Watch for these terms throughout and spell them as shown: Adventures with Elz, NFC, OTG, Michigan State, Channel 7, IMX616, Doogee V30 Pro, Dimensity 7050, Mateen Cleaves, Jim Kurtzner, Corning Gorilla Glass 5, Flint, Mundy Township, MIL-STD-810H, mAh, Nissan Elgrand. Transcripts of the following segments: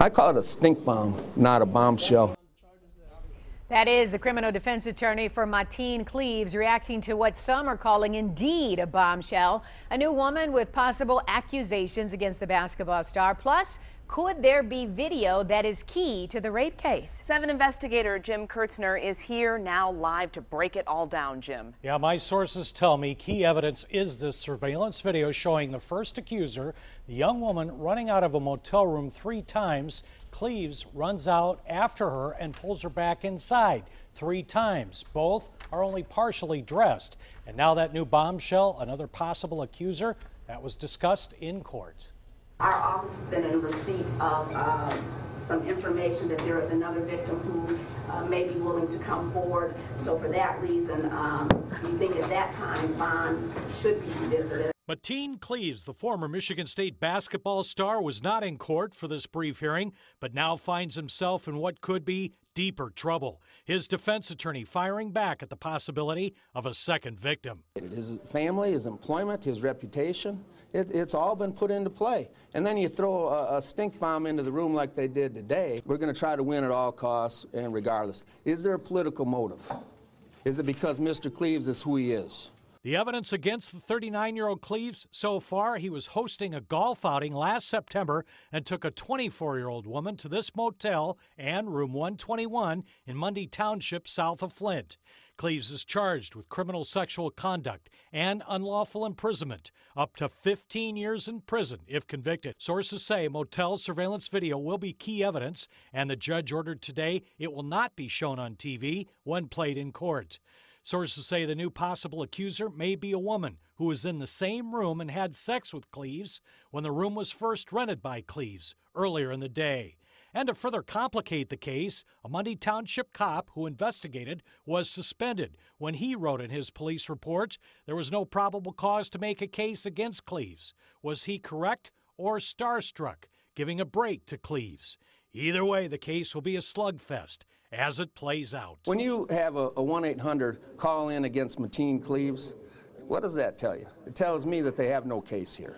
I call it a stink bomb, not a bombshell. That is the criminal defense attorney for Mateen Cleaves reacting to what some are calling indeed a bombshell. A new woman with possible accusations against the basketball star. Plus, could there be video that is key to the rape case? 7 investigator Jim Kurtzner is here now live to break it all down, Jim. Yeah, my sources tell me key evidence is this surveillance video showing the first accuser, the young woman, running out of a motel room 3 times. Cleaves runs out after her and pulls her back inside 3 times. Both are only partially dressed. And now that new bombshell, another possible accuser, that was discussed in court. Our office has been in receipt of some information that there is another victim who may be willing to come forward. So for that reason, we think at that time bond should be revisited. Mateen Cleaves, the former Michigan State basketball star, was not in court for this brief hearing, but now finds himself in what could be deeper trouble. His defense attorney firing back at the possibility of a second victim. His family, his employment, his reputation, it's all been put into play. And then you throw a stink bomb into the room like they did today. We're going to try to win at all costs and regardless. Is there a political motive? Is it because Mr. Cleaves is who he is? The evidence against the 39-year-old Cleaves so far: he was hosting a golf outing last September and took a 24-year-old woman to this motel and room 121 in Mundy Township, south of Flint. Cleaves is charged with criminal sexual conduct and unlawful imprisonment, up to 15 years in prison if convicted. Sources say motel surveillance video will be key evidence, and the judge ordered today it will not be shown on TV when played in court. Sources say the new possible accuser may be a woman who was in the same room and had sex with Cleaves when the room was first rented by Cleaves earlier in the day. And to further complicate the case, a Mundy Township cop who investigated was suspended when he wrote in his police report there was no probable cause to make a case against Cleaves. Was he correct or starstruck, giving a break to Cleaves? Either way, the case will be a slugfest as it plays out. When you have a 1-800 call in against Mateen Cleaves, what does that tell you? It tells me that they have no case here.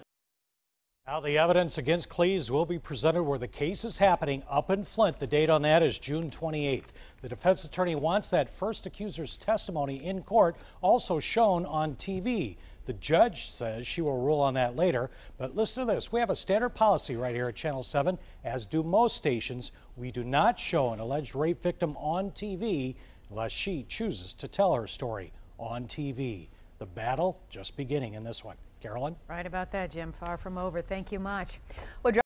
Now the evidence against Cleaves will be presented where the case is happening up in Flint. The date on that is June 28th. The defense attorney wants that first accuser's testimony in court also shown on TV. The judge says she will rule on that later, but listen to this. We have a standard policy right here at Channel 7, as do most stations. We do not show an alleged rape victim on TV unless she chooses to tell her story on TV. The battle just beginning in this one. Carolyn? Right about that, Jim. Far from over. Thank you much. Well,